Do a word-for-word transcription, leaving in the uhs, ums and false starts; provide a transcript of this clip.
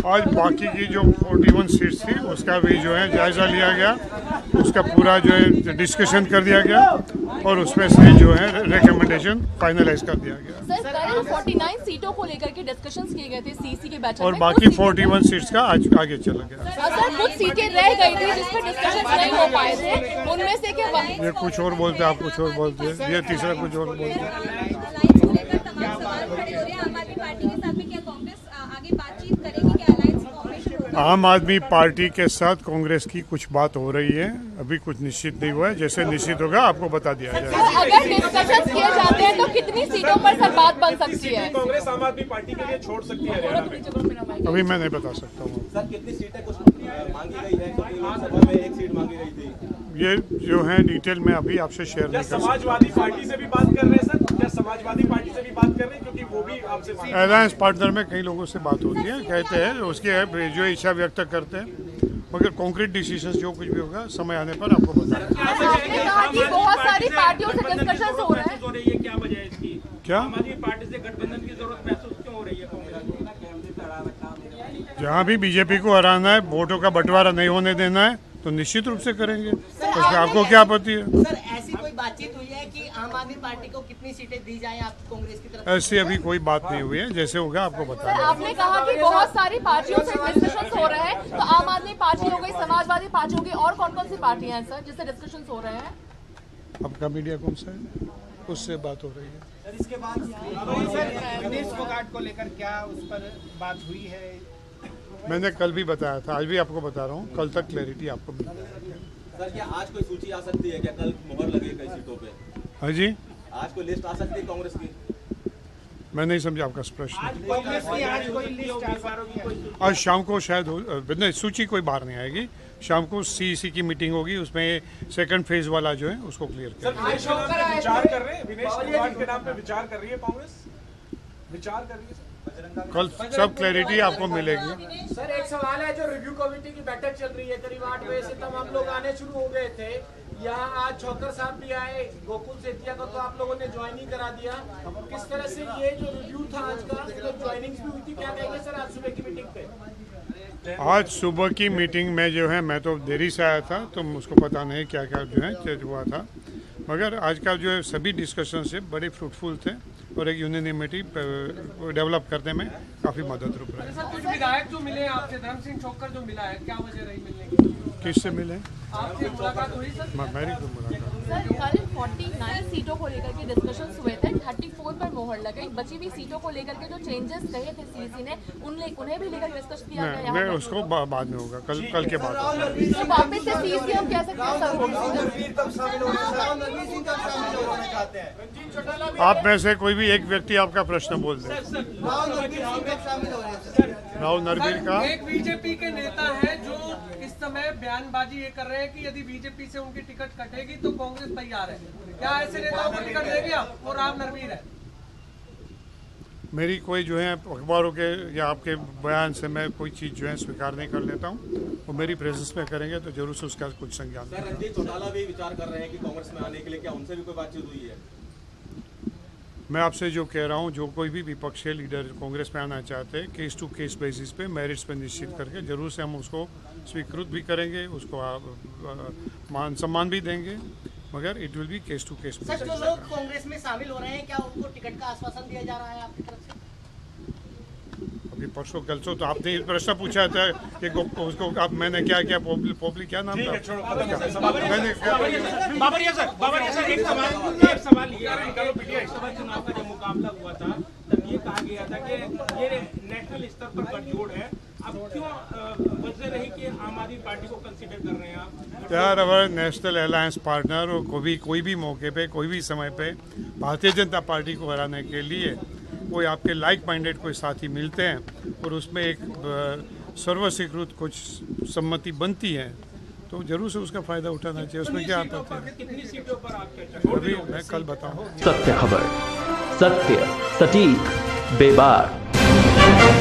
आज बाकी की जो इकतालीस सीट्स थी उसका भी जो है जायज़ा लिया गया, उसका पूरा जो है डिस्कशन कर दिया गया और उसमें से जो है रिकमेंडेशन फाइनलाइज कर दिया गया। सर, कल उनचास सीटों को लेकर के डिस्कशंस किए गए थे सीसी के बैठक में और बाकी इकतालीस सीट्स का आज आगे चला गया। सर, कुछ सीटें रह गई थी जिस पर डिस्कशंस नहीं हो पाए थे, उनमें से क्या ये कुछ और बोलते आप कुछ और बोलते ये तीसरा कुछ और बोलते। आम आदमी पार्टी के साथ कांग्रेस की कुछ बात हो रही है, अभी कुछ निश्चित नहीं हुआ है, जैसे निश्चित होगा आपको बता दिया जाएगा। अगर डिस्कशन किए जाते हैं तो कितनी सीटों पर सर बात बन सकती है? कांग्रेस आम आदमी पार्टी के लिए छोड़ सकती है हरियाणा में, अभी मैं नहीं बता सकता हूँ। सर, कितनी सीटें कुछ मांगी गई है? लोकसभा में एक सीट मांगी गई थी, ये जो है डिटेल में अभी आपसे शेयर नहीं कर सकता। समाजवादी पार्टी से भी बात कर रहे हैं सर, क्या समाजवादी पार्टी से भी बात कर रहे हैं? क्योंकि वो भी आपसे अलायंस पार्टनर में कई लोगों से बात होती है, कहते हैं उसकी जो इच्छा व्यक्त करते हैं, मगर कॉन्क्रीट डिसीजन जो कुछ भी होगा समय आने पर आपको बताएंगे। क्या जहाँ भी बीजेपी को हराना है, वोटों का बंटवारा नहीं होने देना है, तो निश्चित रूप से करेंगे। तो आपको क्या आपत्ति है? सर, ऐसी कोई बातचीत हुई है कि आम आदमी पार्टी को कितनी सीटें दी जाएं आप कांग्रेस की तरफ? ऐसी अभी कोई बात नहीं हुई है, जैसे होगा आपको बता। आपने कहा कि बहुत सारी पार्टियों से डिस्कशन हो रहे हैं, तो आम आदमी पार्टी हो गई, समाजवादी पार्टी हो गई, और कौन कौन सी पार्टियाँ हैं सर जिससे डिस्कशन हो रहे हैं? आपका मीडिया कौन सा है उससे बात हो रही है? सर, इसके बाद को लेकर क्या उस पर बात हुई है? मैंने कल भी बताया था, आज भी आपको बता रहा हूँ, कल तक क्लैरिटी आपको मिल जाएगी। सर, क्या आज कोई सूची आ सकती है क्या? कल मोहर लगी कई सीटों पे। हाँ जी, आज कोई लिस्ट आ सकती है कांग्रेस की? मैं नहीं समझा आपका प्रश्न। आज शाम को शायद नहीं, सूची कोई बाहर नहीं आएगी। शाम को सीसी की मीटिंग होगी, उसमें सेकंड फेज वाला जो है उसको क्लियर करेंगे। कल सब क्लैरिटी आपको मिलेगी। सर, एक सवाल है, जो रिव्यू कमेटी की बैठक चल रही है, करीब आठ बजे से तमाम लोग आने शुरू हो गए थे यहाँ, आज चौकर साहब भी आए, गोकुल सेतिया का तो आप लोगों ने ज्वाइन ही करा दिया, किस तरह से ये जो रिव्यू था आज का, तो ज्वाइनिंग भी हुई थी, क्या कहेंगे सर आज सुबह की मीटिंग पे? आज सुबह की मीटिंग में जो है मैं तो देरी से आया था, तो मुझको पता नहीं क्या क्या जो है हुआ था, मगर आज का जो है सभी डिस्कशन से बड़े फ्रूटफुल थे और एक यूनिनिमिटी डेवलप करने में काफ़ी मदद रूप रही। कुछ विधायक जो मिले आपसे, धर्म सिंह चोकर जो मिला है, क्या वजह रही मिलने की? किससे मिले? आपसे मुलाकात हुई सर? मेरी तो मुलाकात। सर, कल उनचास सीटों को लेकर के डिस्कशंस हुए थे, चौंतीस पर मोहर लगी, बची हुई सीटों को लेकर के जो चेंजेस कहे थे सीसी ने, उन्हें उन्हें भी लेकर डिस्कस किया गया। मैं उसको बाद में होगा, कल कल के बाद। तो वापस से सीसी हम कह सकते हैं आप में से कोई भी एक व्यक्ति आपका प्रश्न बोल दे। राहुल नरवीर का एक बीजेपी के नेता है जो इस समय बयानबाजी ये कर रहे हैं कि यदि बीजेपी से उनकी टिकट कटेगी तो कांग्रेस तैयार है, क्या ऐसे नेताओं को टिकट देगी आप? और राहुल नरवीर है। मेरी कोई जो है अखबारों के या आपके बयान से मैं कोई चीज़ जो है स्वीकार नहीं कर लेता हूँ, और मेरी प्रेजेंस में करेंगे तो जरूर से उसका कुछ संज्ञान। रणदीप चौटाला भी विचार कर रहे हैं कि कांग्रेस में आने के लिए, क्या उनसे भी कोई बातचीत हुई है? मैं आपसे जो कह रहा हूँ, जो कोई भी विपक्षीय लीडर कांग्रेस में आना चाहते हैं, केस टू केस बेसिस पे मेरिट्स पे निश्चित करके जरूर से हम उसको स्वीकृत भी करेंगे, उसको मान सम्मान भी देंगे, मगर it will be case to case. Sir, जो लोग कांग्रेस में शामिल हो रहे हैं, क्या उनको टिकट का आश्वासन दिया जा रहा है आपकी तरफ से? अभी परसों कल सो तो आपने प्रश्न पूछा था कि उसको आप मैंने क्या क्या पोपली क्या नाम था मुकाबला हुआ था, तब ये कहा गया था कि ये नेशनल स्तर पर गठजोड़ है, अब क्यों वजह रही कि आम आदमी पार्टी को कंसीडर कर रहे हैं आप? यार, अवर नेशनल अलायंस पार्टनर और को भी कोई भी मौके पे कोई भी समय पे भारतीय जनता पार्टी को हराने के लिए कोई आपके लाइक माइंडेड कोई साथी मिलते हैं और उसमें एक सर्वस्वीकृत कुछ सम्मति बनती है, तो जरूर से उसका फायदा उठाना चाहिए। उसमें क्या आता है? कितनी सीटों पर आप? अभी मैं कल बताऊँ। सत्य खबर, सत्य सटीक बेबाक।